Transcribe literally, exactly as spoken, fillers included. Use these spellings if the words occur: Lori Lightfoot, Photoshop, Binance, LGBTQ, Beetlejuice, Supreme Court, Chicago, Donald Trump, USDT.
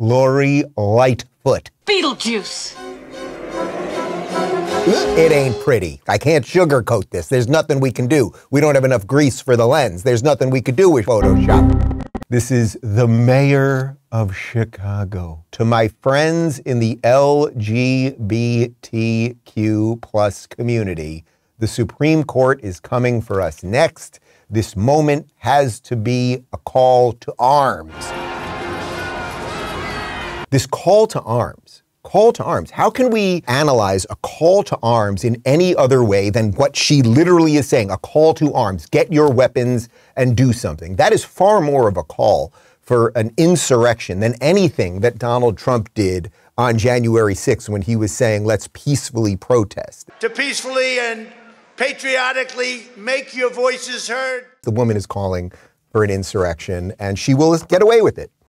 Lori Lightfoot. Beetlejuice. It ain't pretty. I can't sugarcoat this. There's nothing we can do. We don't have enough grease for the lens. There's nothing we could do with Photoshop. This is the mayor of Chicago. To my friends in the L G B T Q plus community, the Supreme Court is coming for us next. This moment has to be a call to arms. This call to arms, call to arms. How can we analyze a call to arms in any other way than what she literally is saying, a call to arms, get your weapons and do something? That is far more of a call for an insurrection than anything that Donald Trump did on January sixth when he was saying, let's peacefully protest. To peacefully and patriotically make your voices heard. The woman is calling for an insurrection and she will get away with it.